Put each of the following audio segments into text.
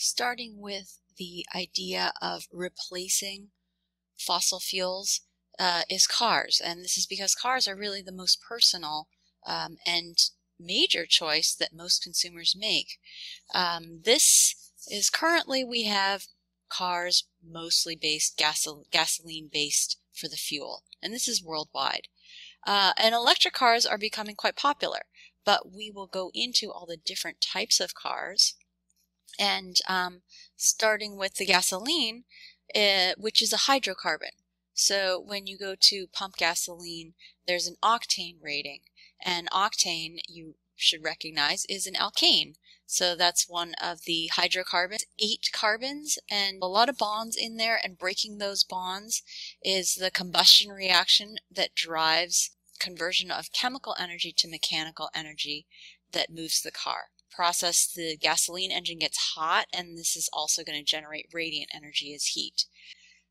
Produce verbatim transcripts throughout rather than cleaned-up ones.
starting with the idea of replacing fossil fuels uh, is cars. And this is because cars are really the most personal um, and major choice that most consumers make. Um, this is currently we have cars mostly based gasol gasoline based for the fuel, and this is worldwide. Uh, and electric cars are becoming quite popular, but we will go into all the different types of cars. And um, starting with the gasoline, uh, which is a hydrocarbon. So when you go to pump gasoline, there's an octane rating. And octane, you should recognize, is an alkane. So that's one of the hydrocarbons, eight carbons, and a lot of bonds in there, and breaking those bonds is the combustion reaction that drives conversion of chemical energy to mechanical energy that moves the car. Process, the gasoline engine gets hot, and this is also going to generate radiant energy as heat.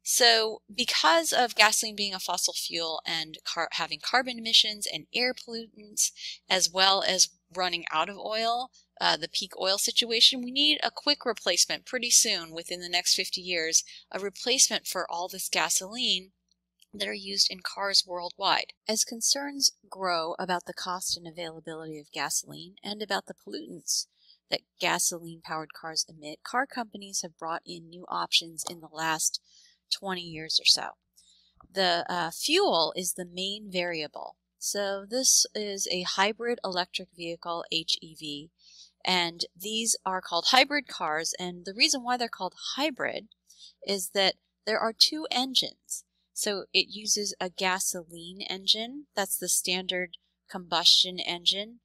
So because of gasoline being a fossil fuel and car having carbon emissions and air pollutants, as well as running out of oil, uh, the peak oil situation, we need a quick replacement pretty soon, within the next fifty years, a replacement for all this gasoline that are used in cars worldwide. As concerns grow about the cost and availability of gasoline and about the pollutants that gasoline-powered cars emit, car companies have brought in new options in the last twenty years or so. The uh, fuel is the main variable. So this is a hybrid electric vehicle, H E V, and these are called hybrid cars, and the reason why they're called hybrid is that there are two engines. So it uses a gasoline engine, that's the standard combustion engine,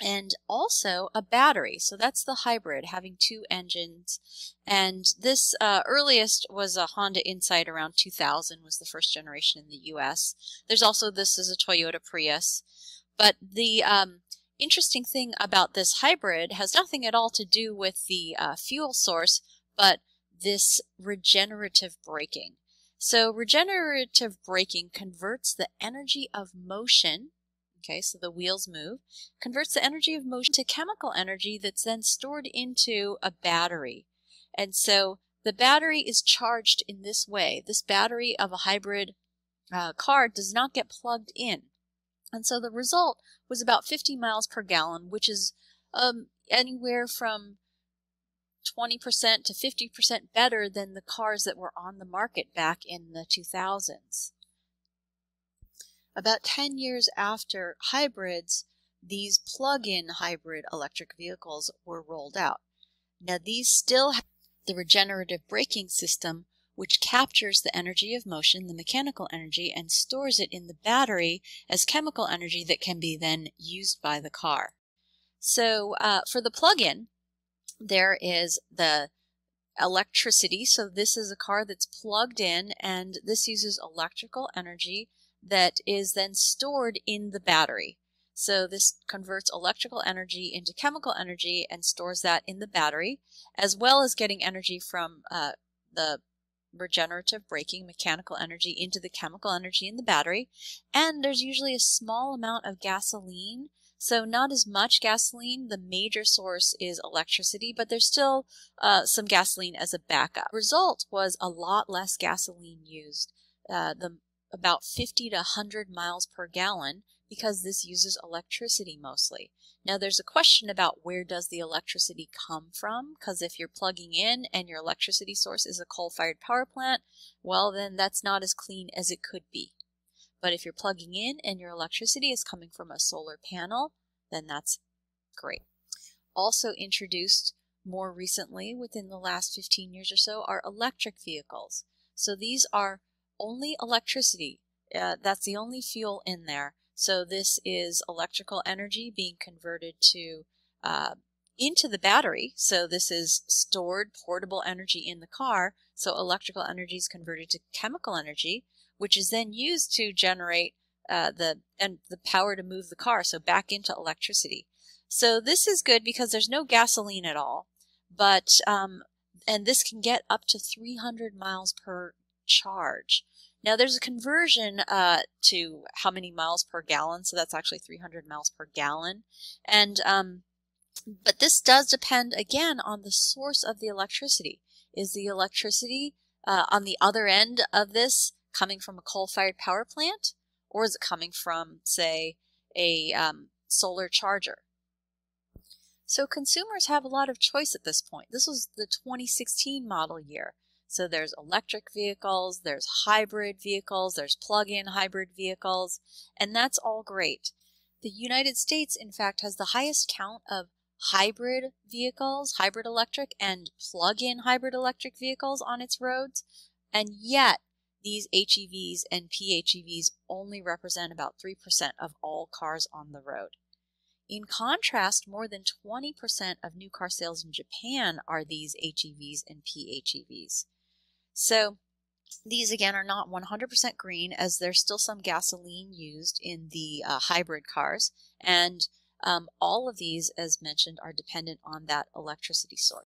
and also a battery. So that's the hybrid, having two engines. And this uh, earliest was a Honda Insight around two thousand, was the first generation in the U S. There's also, this is a Toyota Prius. But the um, interesting thing about this hybrid has nothing at all to do with the uh, fuel source, but this regenerative braking. So regenerative braking converts the energy of motion, okay, so the wheels move, converts the energy of motion to chemical energy that's then stored into a battery. And so the battery is charged in this way. This battery of a hybrid uh, car does not get plugged in. And so the result was about fifty miles per gallon, which is um, anywhere from twenty percent to fifty percent better than the cars that were on the market back in the two thousands. About ten years after hybrids, these plug-in hybrid electric vehicles were rolled out. Now these still have the regenerative braking system, which captures the energy of motion, the mechanical energy, and stores it in the battery as chemical energy that can be then used by the car. So uh, for the plug-in, there is the electricity. So this is a car that's plugged in, and this uses electrical energy that is then stored in the battery. So this converts electrical energy into chemical energy and stores that in the battery, as well as getting energy from uh, the regenerative braking, mechanical energy, into the chemical energy in the battery. And there's usually a small amount of gasoline. So not as much gasoline. The major source is electricity, but there's still uh, some gasoline as a backup. The result was a lot less gasoline used, uh, the, about fifty to one hundred miles per gallon, because this uses electricity mostly. Now there's a question about where does the electricity come from, because if you're plugging in and your electricity source is a coal-fired power plant, well then that's not as clean as it could be. But if you're plugging in and your electricity is coming from a solar panel, then that's great. Also introduced more recently, within the last fifteen years or so, are electric vehicles. So these are only electricity. Uh, that's the only fuel in there. So this is electrical energy being converted to uh, into the battery. So this is stored portable energy in the car. So electrical energy is converted to chemical energy, which is then used to generate uh, the and the power to move the car, so back into electricity. So this is good because there's no gasoline at all, but um, and this can get up to three hundred miles per charge. Now there's a conversion uh, to how many miles per gallon, so that's actually three hundred miles per gallon, and um, But this does depend, again, on the source of the electricity. Is the electricity uh, on the other end of this coming from a coal-fired power plant? Or is it coming from, say, a um, solar charger? So consumers have a lot of choice at this point. This was the twenty sixteen model year. So there's electric vehicles, there's hybrid vehicles, there's plug-in hybrid vehicles, and that's all great. The United States, in fact, has the highest count of hybrid vehicles, hybrid electric, and plug-in hybrid electric vehicles on its roads, and yet these H E Vs and P H E Vs only represent about three percent of all cars on the road. In contrast, more than twenty percent of new car sales in Japan are these H E Vs and P H E Vs. So these, again, are not one hundred percent green, as there's still some gasoline used in the uh, hybrid cars, and um, all of these, as mentioned, are dependent on that electricity source.